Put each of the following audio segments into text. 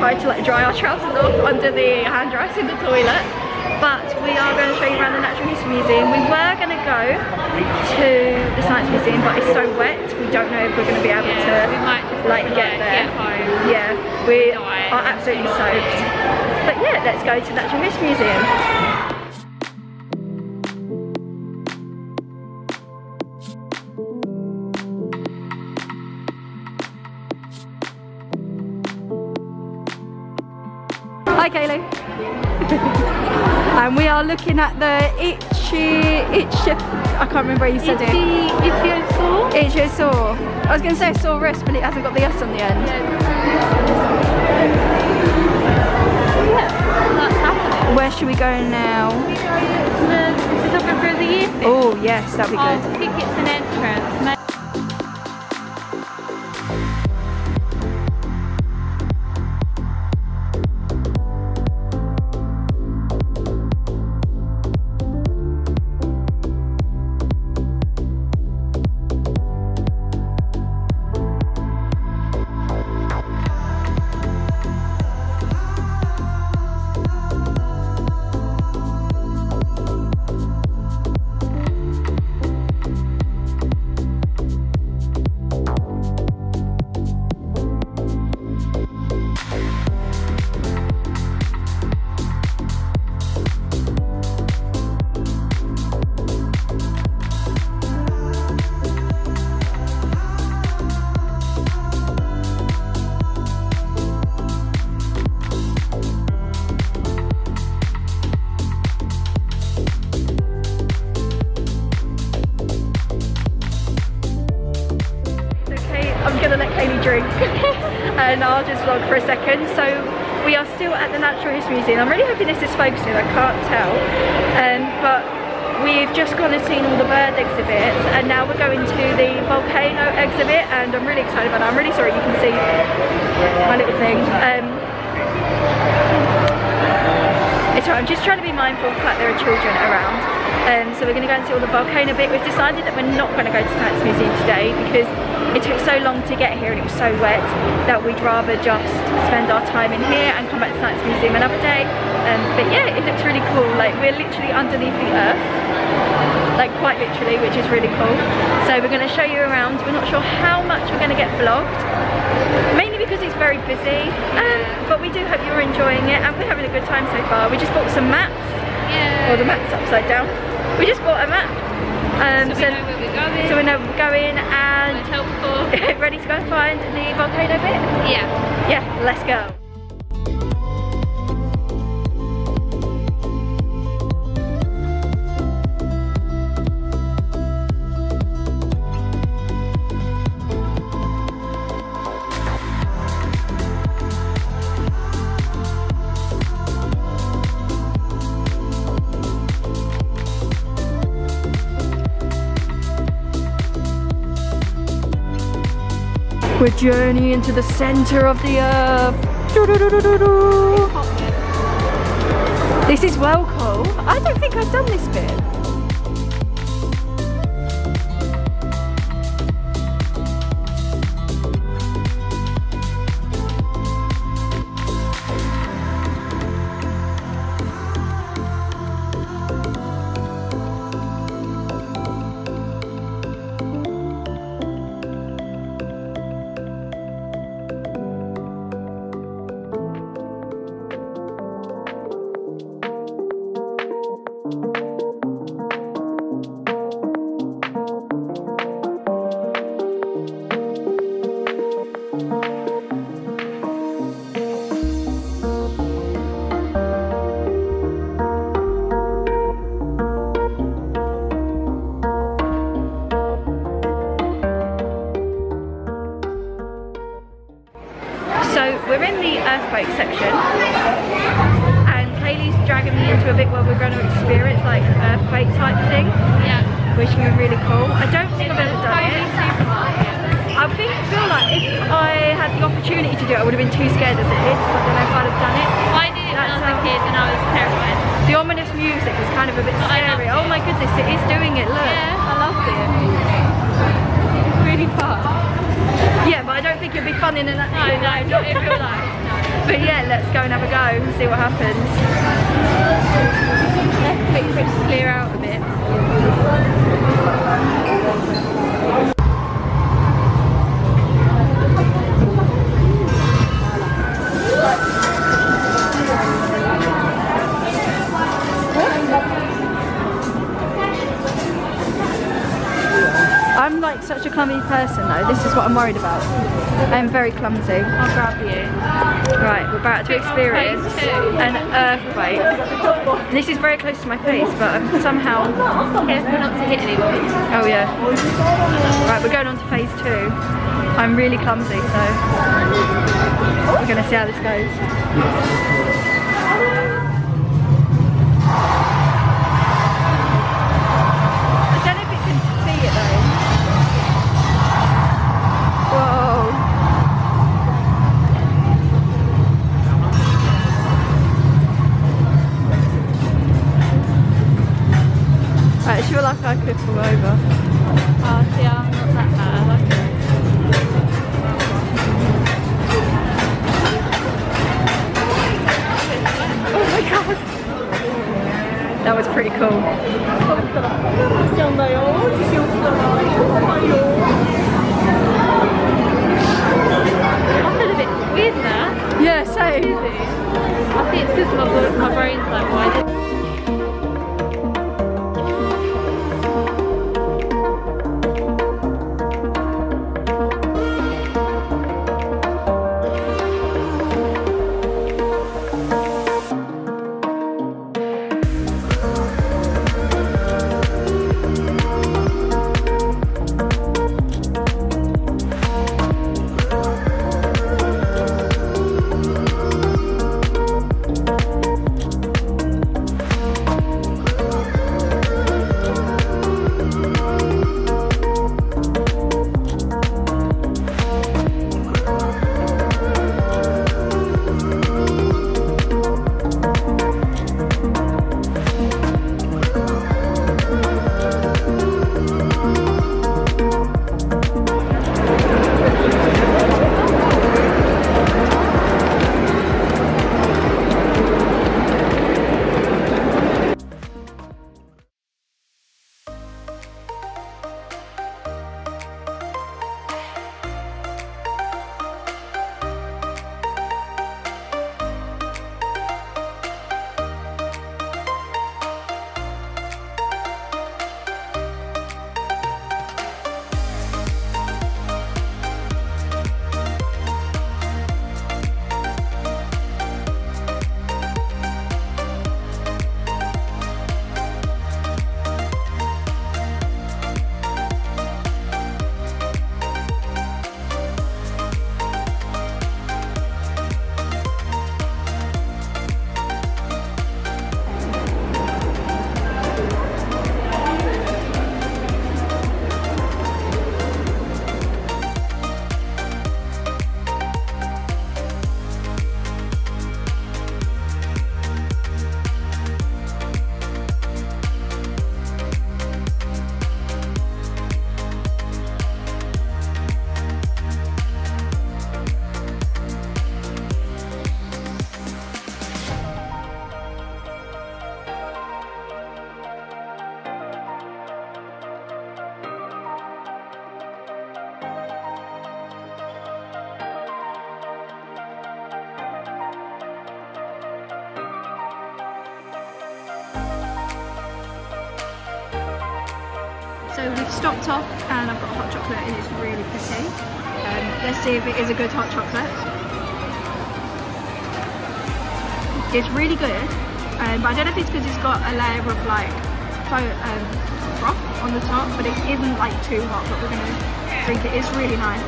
Tried to dry our trousers off under the hand dryer in the toilet, but we are going to show you around the Natural History Museum. We were going to go to the Science Museum, but it's so wet we don't know if we're going to be able to get there. Get home. Yeah, we are absolutely soaked. But yeah, let's go to the Natural History Museum. Hi Kayleigh. And we are looking at the I can't remember how you said Ichthyosaur? Ichthyosaur. I was going to say saurus, but it hasn't got the S on the end. Yeah. Where should we go now? We go to the photographer of the year thing. Oh yes, that'd be good. I think it's an entrance. And I'll just vlog for a second. So we are still at the Natural History Museum. I'm really hoping this is focusing, I can't tell. But we've just gone and seen all the bird exhibits, and now we're going to the volcano exhibit, and I'm really excited about that. I'm really sorry you can see my little thing. It's right, I'm just trying to be mindful of the fact there are children around. So we're going to go and see all the volcano bit. We've decided that we're not going to go to the Science Museum today because it took so long to get here and it was so wet that we'd rather just spend our time in here and come back to Science Museum another day. But yeah, it looks really cool. Like, we're literally underneath the earth, like quite literally, which is really cool. So we're going to show you around. We're not sure how much we're going to get vlogged, mainly because it's very busy. But we do hope you're enjoying it, and we're having a good time so far. We just bought some maps. Yeah. Well, the map's upside down. We just bought a map. So we know where we're going. So we know where we're going, and it's helpful. Ready to go find the volcano bit? Yeah. Yeah, let's go. We're journeying into the centre of the earth. This is well cool. I don't think I've done this bit. we're in the earthquake section, and Kaylee's dragging me into a bit where we're going to experience like an earthquake type thing. Yeah. Which is really cool. I don't think I've ever done it. I think, feel like if I had the opportunity to do it, I would have been too scared as a kid, so I don't know if I'd have done it. I did it when I was a kid and I was terrified. The ominous music was kind of a bit scary. Oh my goodness, it is doing it, look. Yeah. I loved it. It's really fun. Yeah, but I don't think it'd be fun in an actual life. No, not in real life. No. But yeah, let's go and have a go and see what happens. Let's wait for it to clear out a bit. I'm like such a clumsy person though, this is what I'm worried about. I am very clumsy. I'll grab you. Right, we're about to experience an earthquake. And this is very close to my face, but I'm somehow careful not to hit anyone. Oh yeah. Right, we're going on to phase two. I'm really clumsy, so we're gonna see how this goes. I feel like I could fall over. Oh, see, I'm not that bad. Oh my god! That was pretty cool. I feel a bit weird now. Yeah, same. I think it's because my brain's like wide. So we've stopped off and I've got a hot chocolate and it's really pretty. Let's see if it is a good hot chocolate. It's really good, but I don't know if it's because it's got a layer of like froth on the top, but it isn't like too hot, but we're going to drink it. It's really nice.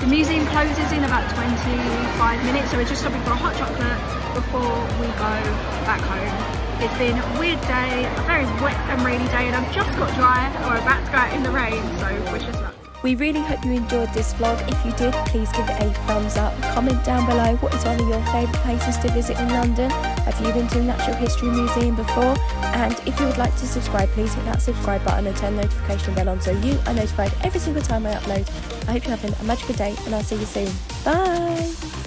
The museum closes in about 25 minutes, so we're just stopping for a hot chocolate before we go back home. It's been a weird day, a very wet and rainy day, and I've just got dry and we're about to go out in the rain, so wish us luck. We really hope you enjoyed this vlog. If you did, please give it a thumbs up. Comment down below what is one of your favourite places to visit in London. Have you been to the Natural History Museum before? And if you would like to subscribe, please hit that subscribe button and turn the notification bell on so you are notified every single time I upload. I hope you're having a magical day and I'll see you soon. Bye!